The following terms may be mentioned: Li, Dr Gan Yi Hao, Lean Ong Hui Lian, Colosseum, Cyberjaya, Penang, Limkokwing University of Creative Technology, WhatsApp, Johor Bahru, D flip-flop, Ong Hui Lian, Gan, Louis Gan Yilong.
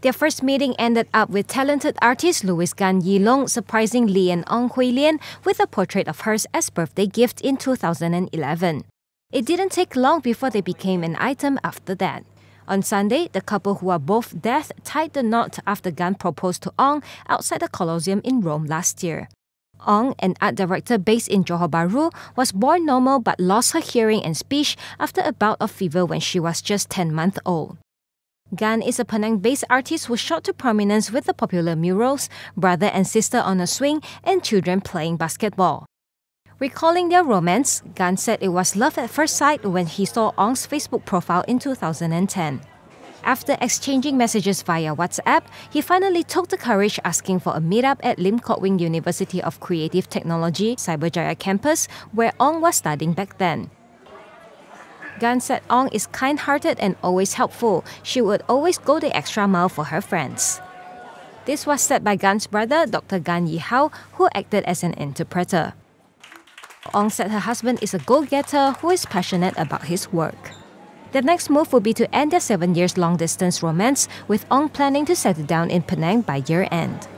Their first meeting ended up with talented artist Louis Gan Yilong surprising Li and Ong Hui Lian with a portrait of hers as birthday gift in 2011. It didn't take long before they became an item after that. On Sunday, the couple, who are both deaf, tied the knot after Gan proposed to Ong outside the Colosseum in Rome last year. Ong, an art director based in Johor Bahru, was born normal but lost her hearing and speech after a bout of fever when she was just 10 months old. Gan is a Penang-based artist who shot to prominence with the popular murals, brother and sister on a swing, and children playing basketball. Recalling their romance, Gan said it was love at first sight when he saw Ong's Facebook profile in 2010. After exchanging messages via WhatsApp, he finally took the courage asking for a meetup at Limkokwing University of Creative Technology, Cyberjaya campus, where Ong was studying back then. Gan said Ong is kind-hearted and always helpful. She would always go the extra mile for her friends. This was said by Gan's brother, Dr Gan Yi Hao, who acted as an interpreter. Ong said her husband is a go-getter who is passionate about his work. The next move would be to end their 7 years long-distance romance, with Ong planning to settle down in Penang by year-end.